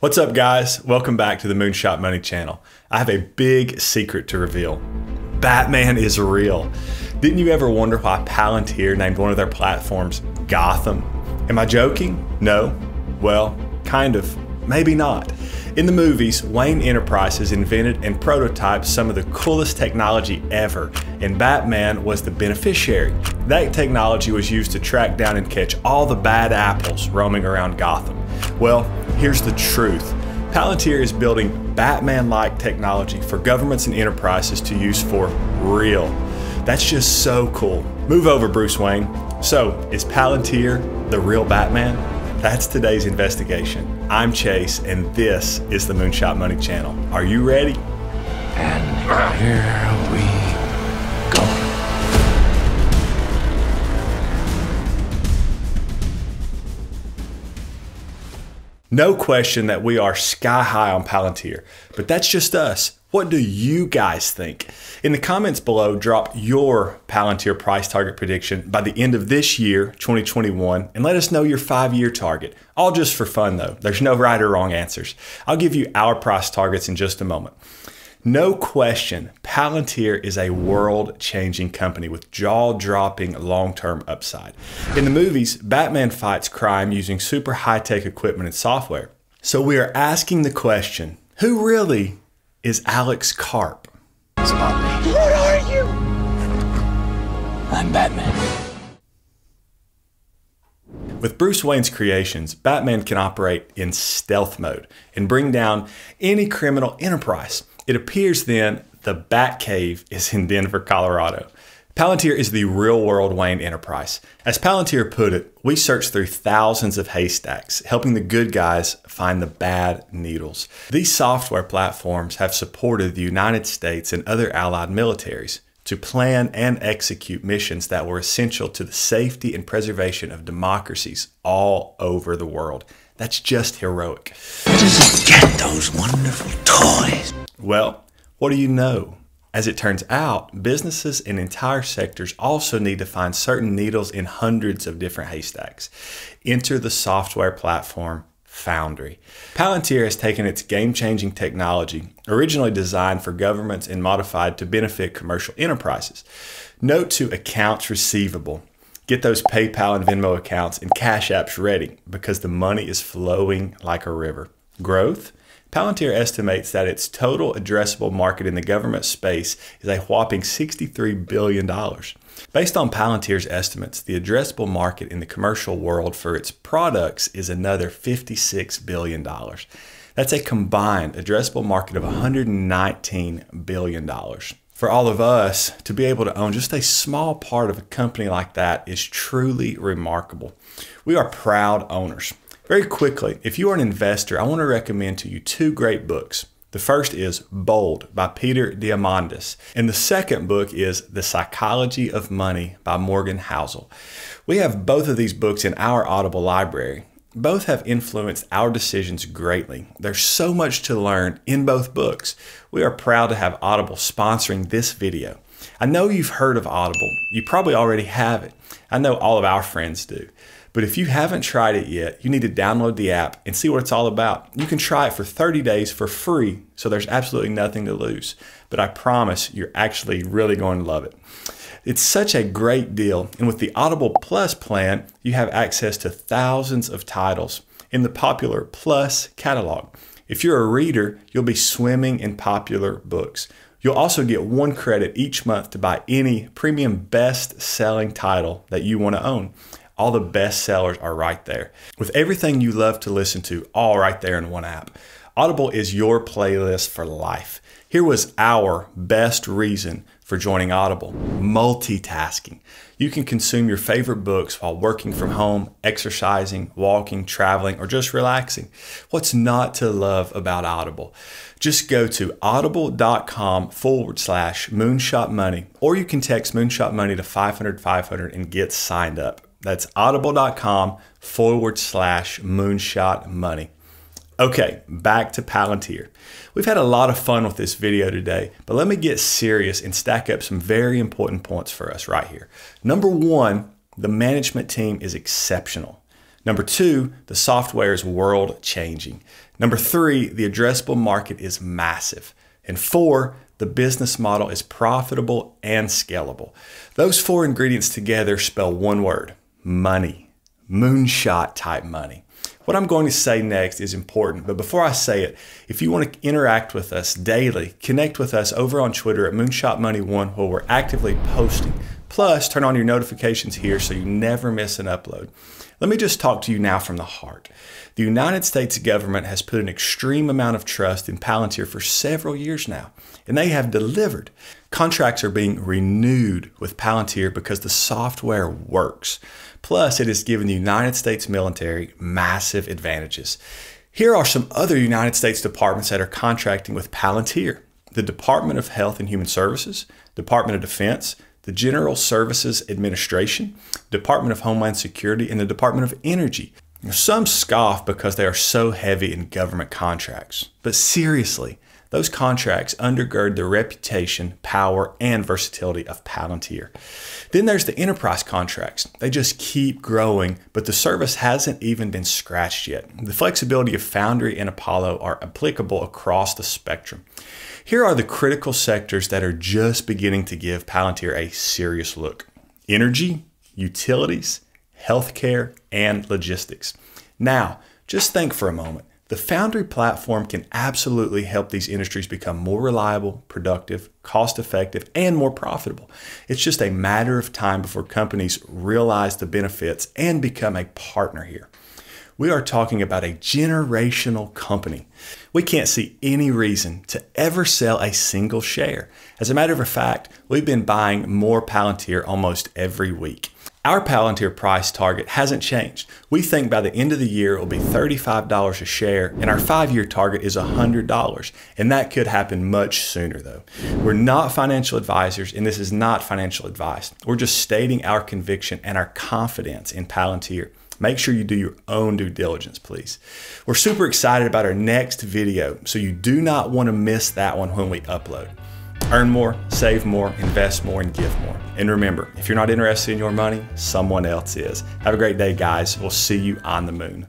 What's up guys? Welcome back to the Moonshot Money Channel. I have a big secret to reveal. Batman is real. Didn't you ever wonder why Palantir named one of their platforms Gotham? Am I joking? No. Well, kind of. Maybe not. In the movies, Wayne Enterprises invented and prototyped some of the coolest technology ever, and Batman was the beneficiary. That technology was used to track down and catch all the bad apples roaming around Gotham. Well, here's the truth. Palantir is building Batman-like technology for governments and enterprises to use for real. That's just so cool. Move over, Bruce Wayne. So, is Palantir the real Batman? That's today's investigation. I'm Chase, and this is the Moonshot Money Channel. Are you ready? And here we go. No question that we are sky high on Palantir, but that's just us. What do you guys think? In the comments below, drop your Palantir price target prediction by the end of this year, 2021, and let us know your 5-year target. All just for fun though. There's no right or wrong answers. I'll give you our price targets in just a moment. No question, Palantir is a world-changing company with jaw-dropping long-term upside. In the movies, Batman fights crime using super high-tech equipment and software. So we are asking the question, who really is Alex Karp? It's about me. What are you? I'm Batman. With Bruce Wayne's creations, Batman can operate in stealth mode and bring down any criminal enterprise. It appears then the Batcave is in Denver, Colorado. Palantir is the real-world Wayne Enterprise. As Palantir put it, we search through thousands of haystacks, helping the good guys find the bad needles. These software platforms have supported the United States and other allied militaries to plan and execute missions that were essential to the safety and preservation of democracies all over the world. That's just heroic. Just get those wonderful toys. Well, what do you know? As it turns out, businesses and entire sectors also need to find certain needles in hundreds of different haystacks. Enter the software platform Foundry. Palantir has taken its game-changing technology, originally designed for governments and modified to benefit commercial enterprises. Note to accounts receivable. Get those PayPal and Venmo accounts and Cash Apps ready because the money is flowing like a river. Growth? Palantir estimates that its total addressable market in the government space is a whopping $63 billion. Based on Palantir's estimates, the addressable market in the commercial world for its products is another $56 billion. That's a combined addressable market of $119 billion. For all of us, to be able to own just a small part of a company like that is truly remarkable. We are proud owners. Very quickly, if you are an investor, I want to recommend to you two great books. The first is Bold by Peter Diamandis, and the second book is The Psychology of Money by Morgan Housel. We have both of these books in our Audible library. Both have influenced our decisions greatly. There's so much to learn in both books. We are proud to have Audible sponsoring this video. I know you've heard of Audible. You probably already have it. I know all of our friends do. But if you haven't tried it yet, you need to download the app and see what it's all about. You can try it for 30 days for free, so there's absolutely nothing to lose. But I promise you're actually really going to love it. It's such a great deal, and with the Audible Plus plan, you have access to thousands of titles in the popular Plus catalog. If you're a reader, you'll be swimming in popular books. You'll also get 1 credit each month to buy any premium best-selling title that you want to own. All the best sellers are right there. With everything you love to listen to, all right there in one app. Audible is your playlist for life. Here was our best reason for joining Audible: multitasking. You can consume your favorite books while working from home, exercising, walking, traveling, or just relaxing. What's not to love about Audible? Just go to audible.com/moonshotmoney, or you can text moonshotmoney to 500-500 and get signed up. That's audible.com/moonshotmoney. Okay, back to Palantir. We've had a lot of fun with this video today, but let me get serious and stack up some very important points for us right here. Number 1, the management team is exceptional. Number two, the software is world changing. Number three, the addressable market is massive. And four, the business model is profitable and scalable. Those four ingredients together spell one word: money. Moonshot type money. What I'm going to say next is important, but before I say it, if you want to interact with us daily, connect with us over on Twitter at MoonshotMoney1, where we're actively posting. Plus, turn on your notifications here so you never miss an upload. Let me just talk to you now from the heart. The United States government has put an extreme amount of trust in Palantir for several years now, and they have delivered. Contracts are being renewed with Palantir because the software works. Plus, it has given the United States military massive advantages. Here are some other United States departments that are contracting with Palantir: the Department of Health and Human Services, Department of Defense, the General Services Administration, Department of Homeland Security, and the Department of Energy. Some scoff because they are so heavy in government contracts. But seriously, those contracts undergird the reputation, power, and versatility of Palantir. Then there's the enterprise contracts. They just keep growing, but the service hasn't even been scratched yet. The flexibility of Foundry and Apollo are applicable across the spectrum. Here are the critical sectors that are just beginning to give Palantir a serious look: energy, utilities, healthcare, and logistics. Now, just think for a moment. The Foundry platform can absolutely help these industries become more reliable, productive, cost-effective, and more profitable. It's just a matter of time before companies realize the benefits and become a partner here. We are talking about a generational company. We can't see any reason to ever sell a single share. As a matter of fact, we've been buying more Palantir almost every week. Our Palantir price target hasn't changed. We think by the end of the year, it will be $35 a share, and our five-year target is $100, and that could happen much sooner, though. We're not financial advisors, and this is not financial advice. We're just stating our conviction and our confidence in Palantir. Make sure you do your own due diligence, please. We're super excited about our next video, so you do not want to miss that one when we upload. Earn more, save more, invest more, and give more. And remember, if you're not interested in your money, someone else is. Have a great day, guys. We'll see you on the moon.